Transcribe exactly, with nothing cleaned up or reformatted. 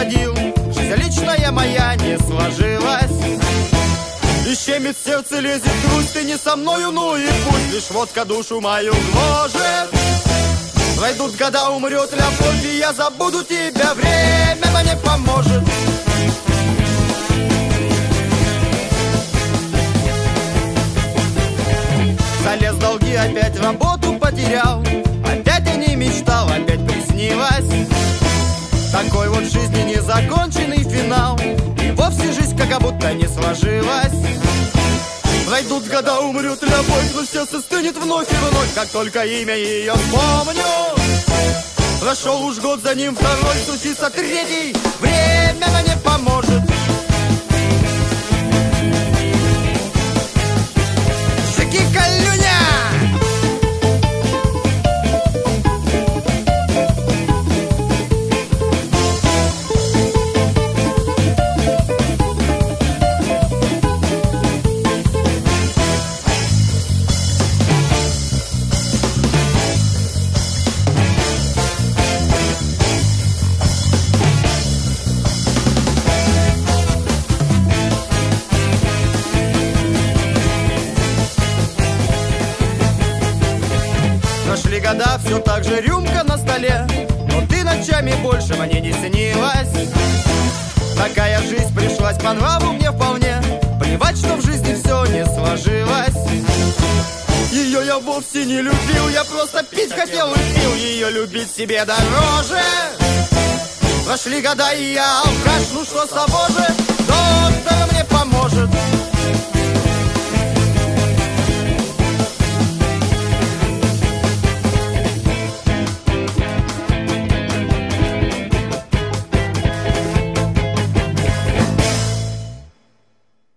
посадил. Жизнь личная моя не сложилась, и щемит сердце, лезет грусть. Ты не со мною, ну и пусть, лишь водка душу мою гложет. Пройдут года, умрет любовь, и я забуду тебя. Время мне поможет. Залез в долги, опять работу потерял. Опять я не мечтал, опять приснилась. Такой вот жизни незаконченный финал, и вовсе жизнь как будто не сложилась. Пройдут года, умрет любовь, но сердце стынет вновь и вновь, как только имя ее вспомню. Прошел уж год, за ним второй, случится третий. Время мне поможет. Прошли года, все так же рюмка на столе, но ты ночами больше мне не снилась. Такая жизнь пришлась по нраву мне вполне, плевать, что в жизни все не сложилось. Ее я вовсе не любил, я просто пить хотел и пил. Ее любить себе дороже. Прошли года, и я алкаш, ну что с того же.